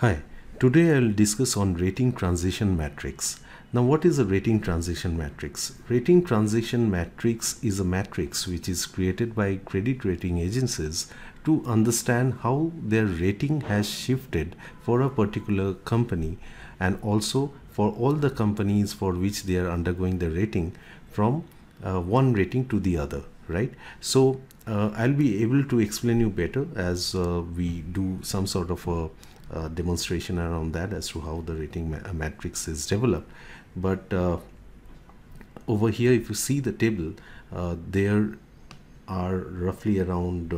Hi, today I will discuss on rating transition matrix. Now what is a rating transition matrix? Rating transition matrix is a matrix which is created by credit rating agencies to understand how their rating has shifted for a particular company and also for all the companies for which they are undergoing the rating from one rating to the other, right? So I'll be able to explain you better as we do some sort of a demonstration around that as to how the rating matrix is developed. But over here, if you see the table, there are roughly around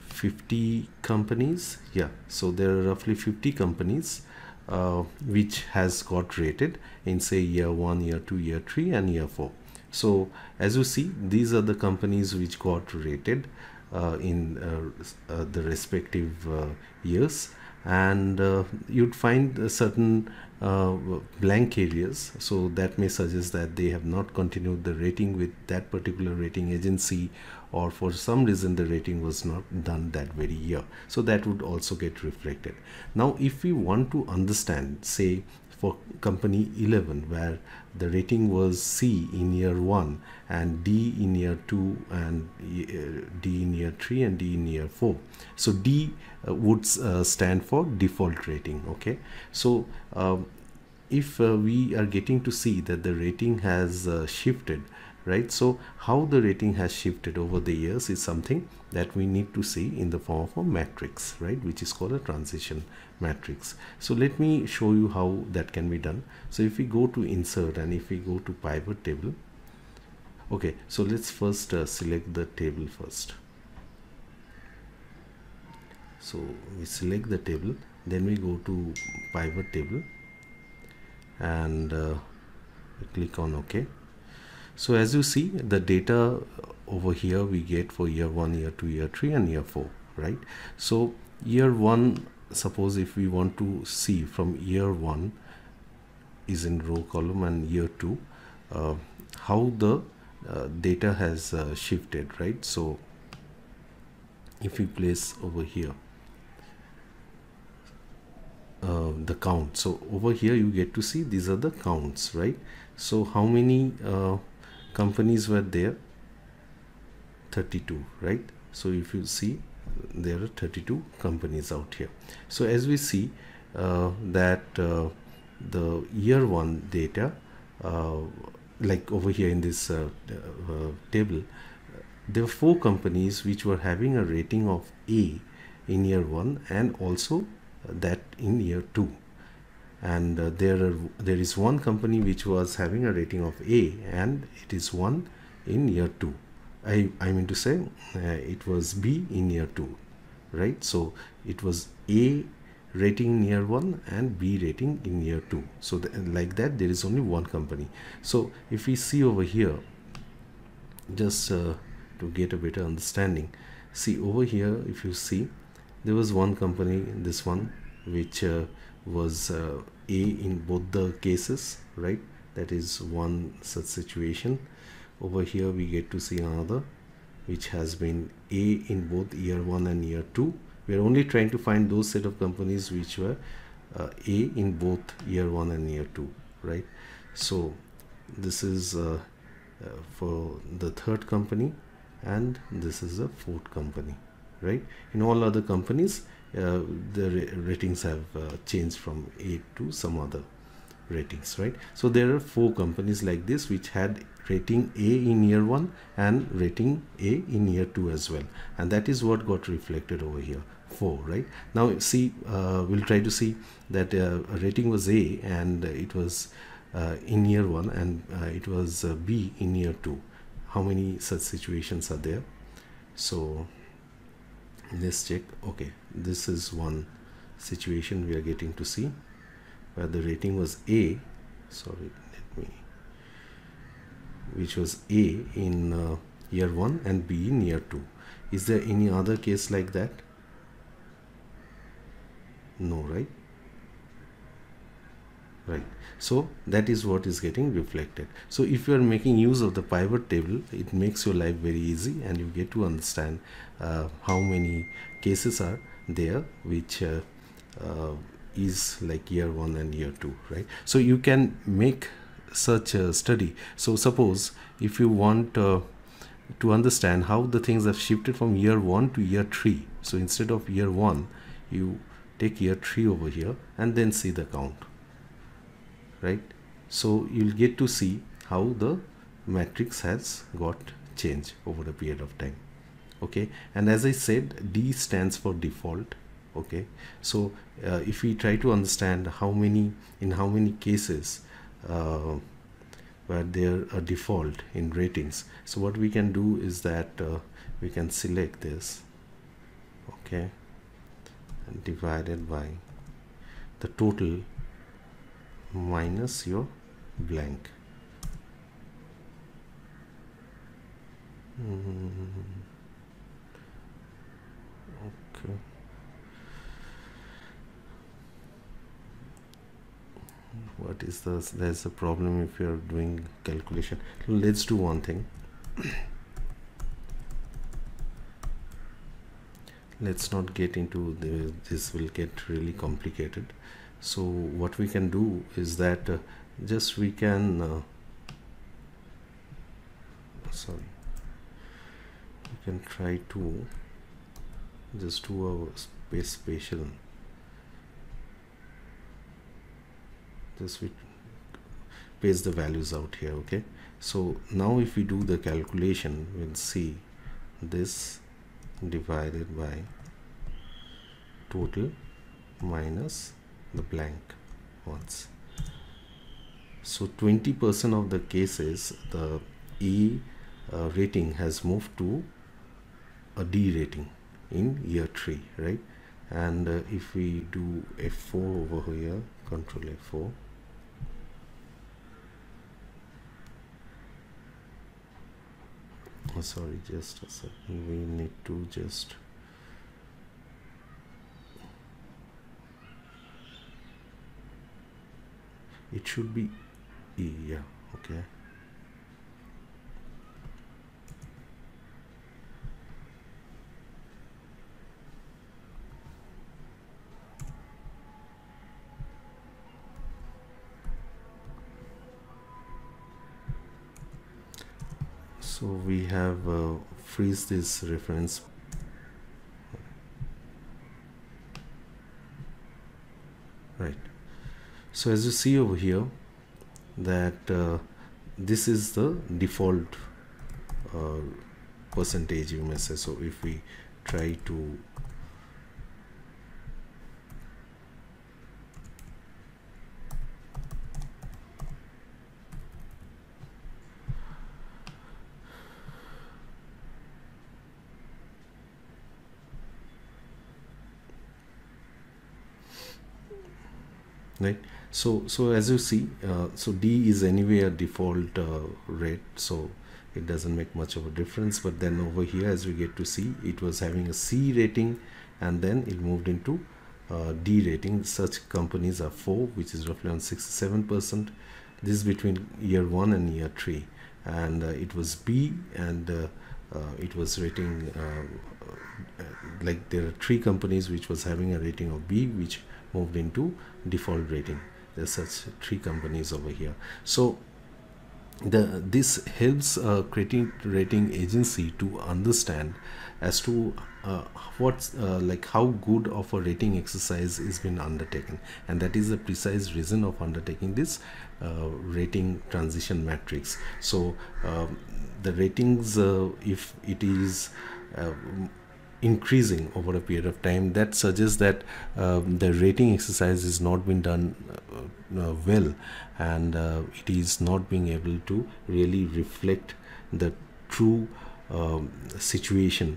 50 companies. Yeah, so there are roughly 50 companies which has got rated in say year 1, year 2, year 3 and year 4. So as you see, these are the companies which got rated in the respective years, and you'd find a certain blank areas, so that may suggest that they have not continued the rating with that particular rating agency, or for some reason the rating was not done that very year, so that would also get reflected. Now if we want to understand, say for company 11, where the rating was C in year 1 and D in year 2 and D in year 3 and D in year 4. So D would stand for default rating. Okay, so if we are getting to see that the rating has shifted, right? So how the rating has shifted over the years is something that we need to see in the form of a matrix, right, which is called a transition matrix. So let me show you how that can be done. So if we go to insert and if we go to pivot table, okay, so let's first select the table first. So we select the table, then we go to pivot table and click on OK. So as you see, the data over here we get for year 1, year 2, year 3 and year 4, right? So year 1, suppose if we want to see from year 1 is in row column and year 2, how the data has shifted, right? So if we place over here the count, so over here you get to see these are the counts, right? So how many companies were there? 32, right? So if you see, there are 32 companies out here. So as we see that the year 1 data, like over here in this table, there were 4 companies which were having a rating of A in year 1 and also that in year 2, and there is one company which was having a rating of A and it is 1 in year 2. I mean to say it was B in year 2, right? So it was A rating in year 1 and B rating in year 2. So like that there is only one company. So if we see over here, just to get a better understanding, see over here, if you see, there was one company, this one, which was A in both the cases, right? That is one such situation. Over here we get to see another which has been A in both year 1 and year 2. We are only trying to find those set of companies which were A in both year 1 and year 2, right? So this is for the third company and this is the fourth company, right? In all other companies the ratings have changed from A to some other ratings, right? So there are 4 companies like this which had rating A in year 1 and rating A in year 2 as well, and that is what got reflected over here, 4, right? Now see, we'll try to see that rating was A and it was in year 1 and it was B in year 2. How many such situations are there? So let's check. Okay, this is one situation we are getting to see where the rating was A, which was A in year 1 and B in year 2. Is there any other case like that? No, right? Right, so that is what is getting reflected. So if you are making use of the pivot table, it makes your life very easy and you get to understand how many cases are there which is like year 1 and year 2, right? So you can make such a study. So suppose if you want to understand how the things have shifted from year 1 to year 3, so instead of year 1 you take year 3 over here and then see the count, right? So you'll get to see how the matrix has got changed over a period of time. Okay, and as I said, D stands for default. Okay, so if we try to understand in how many cases where there are default in ratings, so what we can do is that we can select this, okay, and divided by the total minus your blank. Okay. What is this? There's a problem if you're doing calculation. Let's do one thing. Let's not get into the, this will get really complicated. So what we can do is that just we can we can try to just do a space spatial. Just we paste the values out here. Okay, so now if we do the calculation, we'll see this divided by total minus the blank ones. So 20% of the cases the E rating has moved to a D rating in year 3, right? And if we do F4 over here, Control F4, oh, sorry, just a second, we need to just it should be E, yeah, okay. So we have freeze this reference. Right. So as you see over here that this is the default percentage, you may say. So if we try to right, so as you see, so D is anyway a default rate, so it doesn't make much of a difference. But then over here, as we get to see, it was having a C rating and then it moved into D rating. Such companies are 4, which is roughly on 67%. This is between year 1 and year 3, and it was B, and it was rating like there are 3 companies which was having a rating of B which moved into default rating. There's such 3 companies over here. So this helps a credit rating agency to understand as to what's like how good of a rating exercise is been undertaken, and that is the precise reason of undertaking this rating transition matrix. So the ratings, if it is increasing over a period of time, that suggests that the rating exercise is not been done well, and it is not being able to really reflect the true situation,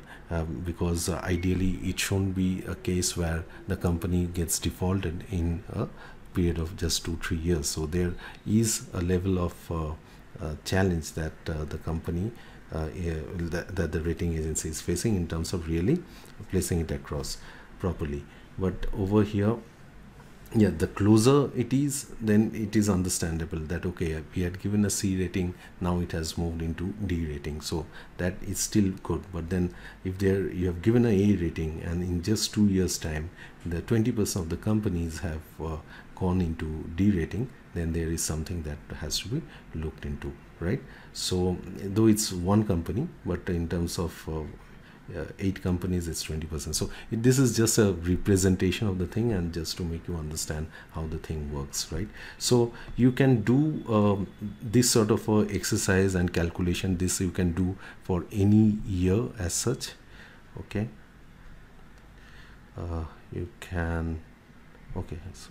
because ideally it shouldn't be a case where the company gets defaulted in a period of just 2-3 years. So there is a level of challenge that the company that the rating agency is facing in terms of really placing it across properly. But over here Yeah, the closer it is, then it is understandable that okay, we had given a C rating, now it has moved into D rating, so that is still good. But then if there you have given an A rating and in just 2 years time the 20% of the companies have gone into D rating, then there is something that has to be looked into, right? So though it's one company, but in terms of 8 companies it's 20%. So this is just a representation of the thing and just to make you understand how the thing works, right? So you can do this sort of exercise and calculation. This you can do for any year as such. Okay, you can, okay, so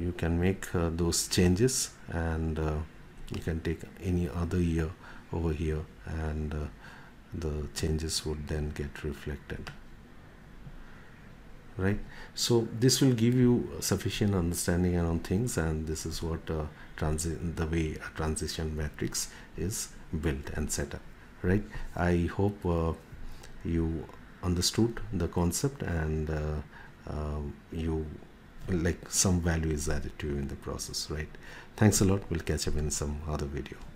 you can make those changes and you can take any other year over here and the changes would then get reflected, right? So this will give you sufficient understanding around things, and this is what the way a transition matrix is built and set up, right? I hope you understood the concept and you like some value is added to you in the process, right? Thanks a lot. We'll catch up in some other video.